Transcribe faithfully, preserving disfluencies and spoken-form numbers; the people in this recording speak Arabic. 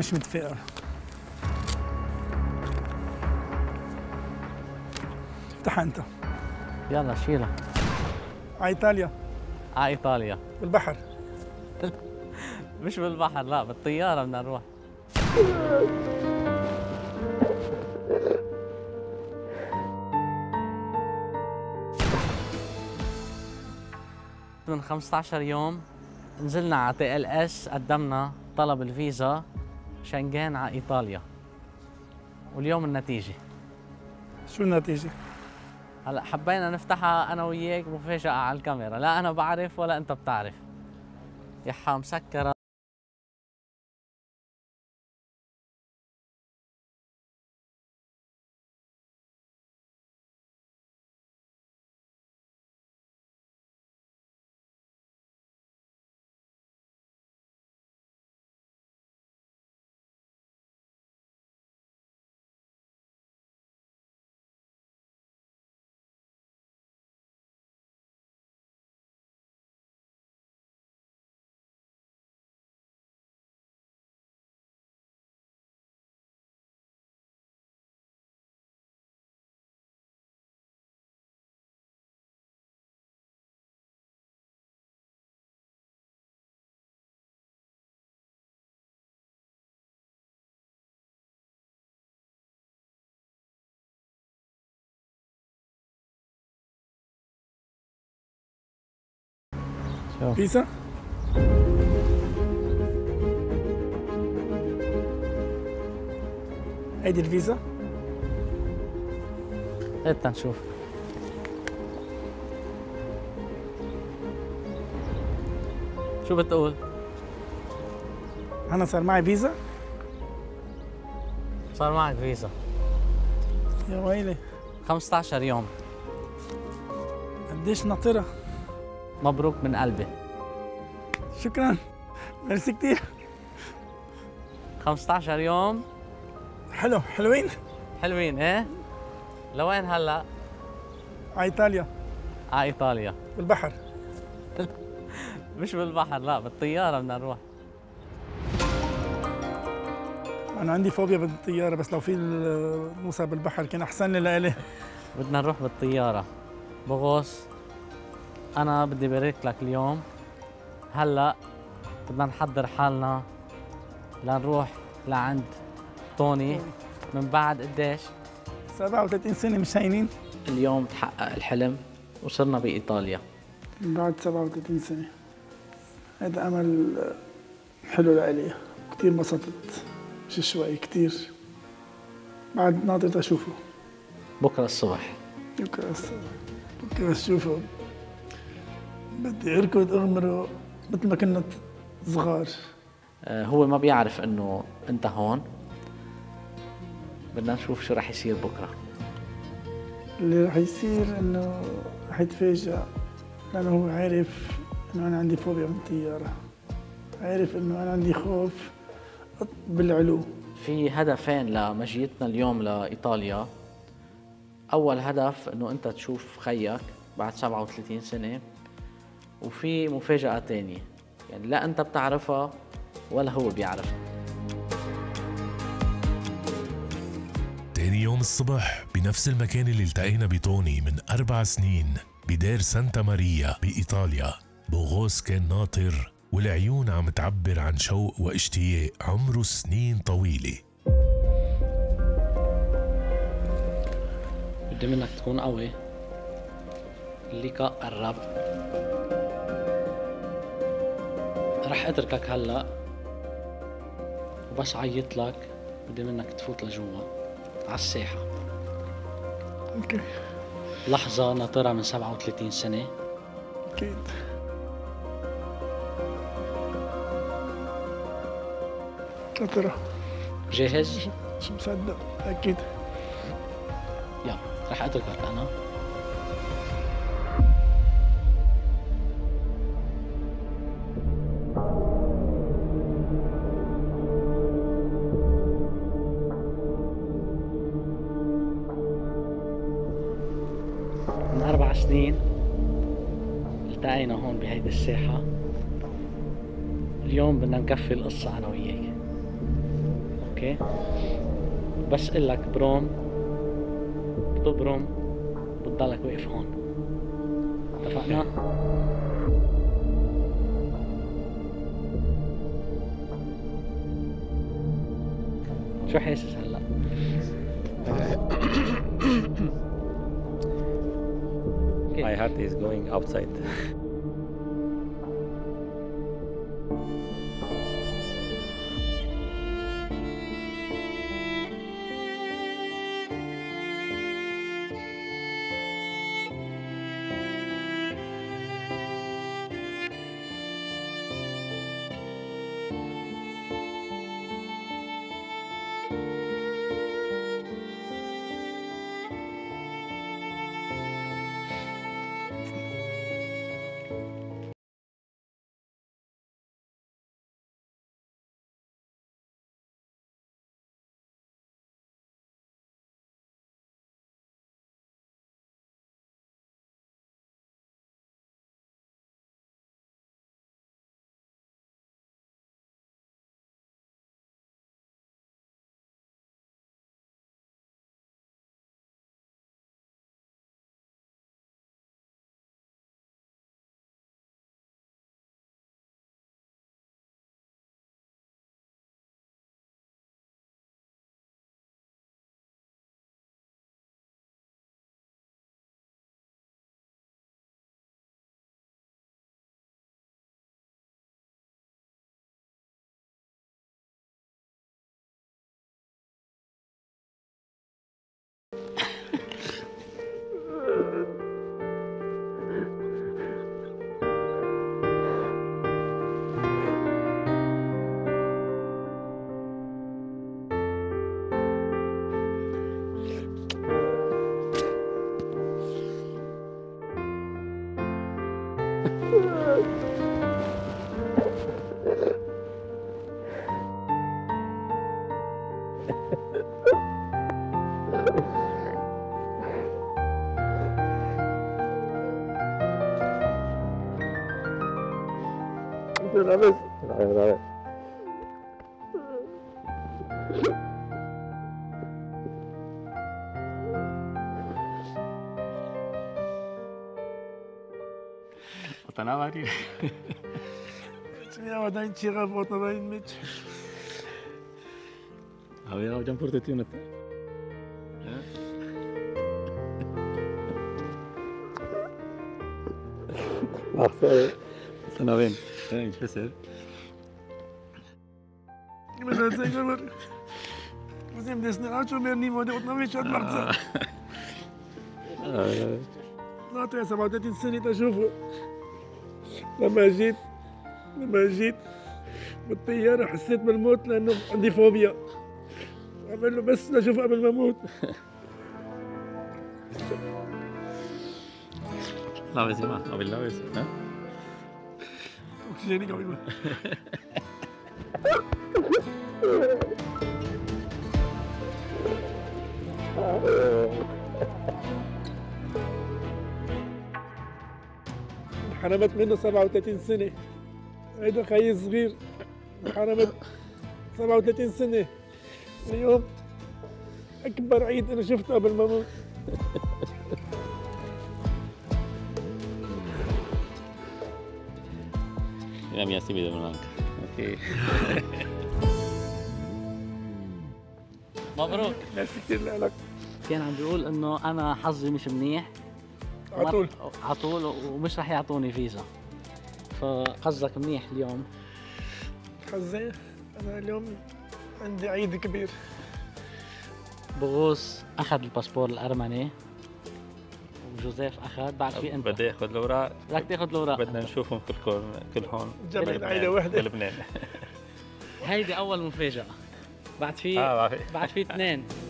مش متفائل. افتحها انت. يلا شيلها. ع ايطاليا. ع ايطاليا. بالبحر. مش بالبحر، لا بالطيارة بدنا نروح. من خمسة عشر يوم نزلنا على تي إل إس، قدمنا طلب الفيزا شنغن على ايطاليا. واليوم النتيجة. شو النتيجة؟ هلا حبينا نفتحها انا وياك مفاجأة على الكاميرا، لا انا بعرف ولا انت بتعرف. يحا مسكرة. فيزا هيدي الفيزا هات نشوف. شو بتقول؟ أنا صار معي فيزا؟ صار معك فيزا. يا ويلي. خمسة عشر يوم. قديش ناطرة؟ مبروك من قلبي. شكراً، ميرسي كثير. خمسة عشر يوم حلو، حلوين حلوين. ايه لوين هلا؟ على ايطاليا. على ايطاليا. بالبحر. مش بالبحر، لا بالطيارة بدنا نروح. أنا عندي فوبيا بالطيارة، بس لو في نوصل بالبحر كان أحسن لي لإلي. بدنا نروح بالطيارة. بغوص، أنا بدي بارك لك اليوم. هلا بدنا نحضر حالنا لنروح لعند توني. من بعد قديش؟ سبعة وثلاثين سنة مشاينين. اليوم تحقق الحلم وصرنا بإيطاليا من بعد سبعة وثلاثين سنة. هذا أمل حلو لإلي، كثير انبسطت. مش شوي، كثير. بعد ناطر أشوفه بكرة الصبح. بكرة الصبح بكرة أشوفه. بدي اركض اغمره مثل ما كنا صغار. هو ما بيعرف انه انت هون. بدنا نشوف شو رح يصير بكره. اللي رح يصير انه رح يتفاجئ، لانه هو عارف انه انا عندي فوبيا من الطياره، عارف انه انا عندي خوف بالعلو. في هدفين لمجيتنا اليوم لايطاليا. اول هدف انه انت تشوف خيك بعد سبعة وثلاثين سنه، وفي مفاجأة تانية يعني لا أنت بتعرفها ولا هو بيعرفها. تاني يوم الصبح بنفس المكان اللي التقينا بتوني من أربع سنين، بدار سانتا ماريا بإيطاليا. بوغوس كان ناطر والعيون عم تعبر عن شوق واشتياق عمره سنين طويلة. بدي منك تكون قوي. اللقاء قرب. رح اتركك هلا وبس عيط لك. بدي منك تفوت لجوا على الساحه. اوكي. لحظه ناطرها من سبعة وثلاثين سنه. اكيد. ناطرها. جاهز؟ مش مصدق. اكيد. يلا رح اتركك انا. سنين التقينا هون بهيدي الساحة. اليوم بدنا نكفي القصة أنا وياك. اوكي بس قلك بروم بتبرم بتضلك واقف هون. اتفقنا؟ شو حاسس هلا؟ My heart is going outside. Gracias. Gracias. Otana varir. Şimdi havadan çıkıp otobaya inmek. Abi ya hocam burada tüyün etti. Baksana. Otana ben. Thank you, sir. Give me that cigar. What's him this? Now, show me any more. They don't know which one marks it. لا تنسى بعد ثلاثين سنة أشوفه. لما جيت لما جيت بالطيارة حسيت بالموت لأنه عندي فوبيا. أعمل له بس لأشوفه قبل ما أموت. لا بس ما أبي لا بس ها. Jenny, I'm انحرمت منه سبعة وثلاثين سنة. هيدا خيي صغير انحرمت سبعة وثلاثين سنة. اليوم أكبر عيد أنا شفته قبل ما أموت. لم يأتي بدون عنك. أوكي. مبروك. ميرسي كثير لك. كان عم بيقول إنه أنا حظي مش منيح. على طول. على طول ومش رح يعطوني فيزا. فحظك منيح اليوم. حظي أنا اليوم عندي عيد كبير. بغوص أخذ الباسبور الأرمني. جوزيف اخذ بعد في انت بدي اخذ الاوراق بدك تاخذ الاوراق بدنا نشوفهم كلكم كلهم جبل عيله وحده بلبنان. هيدي اول مفاجاه بعد في آه بعد في اثنين